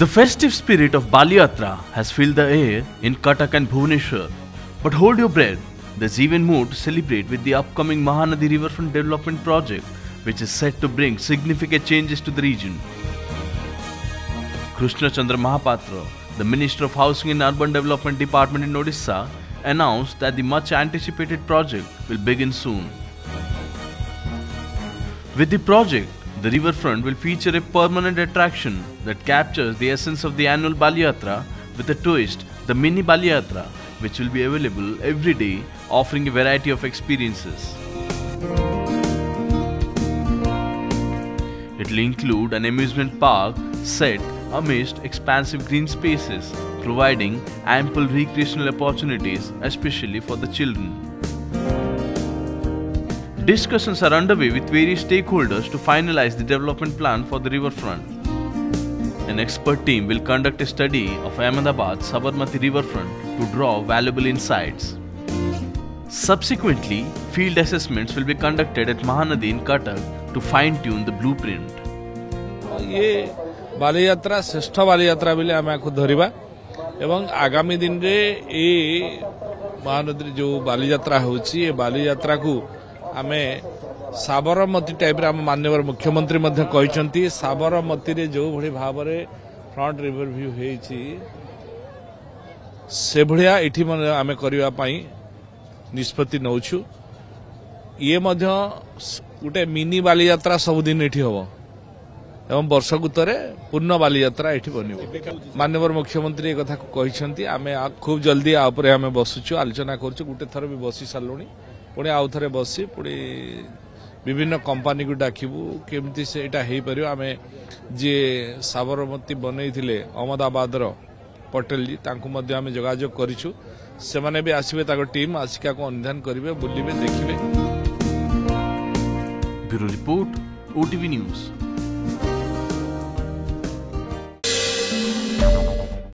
The festive spirit of Bali Yatra has filled the air in Cuttack and Bhubaneswar. But hold your breath, there's even more to celebrate with the upcoming Mahanadi Riverfront development project, which is set to bring significant changes to the region. Krishna Chandra Mahapatra, the Minister of Housing and Urban Development Department in Odisha, announced that the much anticipated project will begin soon. With the project, the riverfront will feature a permanent attraction that captures the essence of the annual Bali Yatra with a twist, the mini Bali Yatra, which will be available every day, offering a variety of experiences. It will include an amusement park set amidst expansive green spaces, providing ample recreational opportunities, especially for the children. Discussions are underway with various stakeholders to finalize the development plan for the riverfront. An expert team will conduct a study of Ahmedabad Sabarmati riverfront to draw valuable insights. Subsequently, field assessments will be conducted at Mahanadi in Cuttack to fine-tune the blueprint. This Bali Yatra, Shreshtha Bali Yatra, we will take it. And आगामी दिन रे महानदी जो बाली यात्रा होची ये बाली यात्रा को आमे साबरमती टाइप आम माननीय मुख्यमंत्री मध्य कहते साबरमती रे जो भाई भाव में फ्रंट रिवर व्यू से भाया ये आम करने निष्पत्ति नौछु ये गोटे मिनी बाली यात्रा सबुदिन ये हम एवं वर्षक उत्तरे पूर्ण बाली यात्रा ये बन माननीय मुख्यमंत्री एक कहते आम खूब जल्दी आम बसुचु आलोचना करुचु गोटे थर भी बसी सारूँ पुणे आउ थे बसी पुणी विभिन्न कंपनी को डाकबू केमती से यहाँ पार आम जी साबरमती बनई अहमदाबाद पटेल जी आम जोगाजोग करूँ से माने भी आसबे ताको टीम आसिका को अनुधान करेंगे बुलबे देखिए। Bureau report, OTV news.